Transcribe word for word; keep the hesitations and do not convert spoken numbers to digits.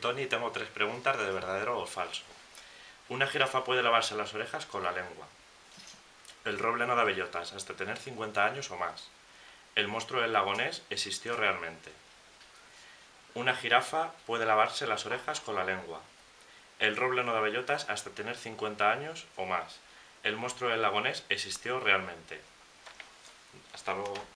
Tony y tengo tres preguntas de verdadero o falso. ¿Una jirafa puede lavarse las orejas con la lengua? El roble no da bellotas hasta tener cincuenta años o más. ¿El monstruo del lago Ness existió realmente? Una jirafa puede lavarse las orejas con la lengua. El roble no da bellotas hasta tener cincuenta años o más. ¿El monstruo del lago Ness existió realmente? Hasta luego.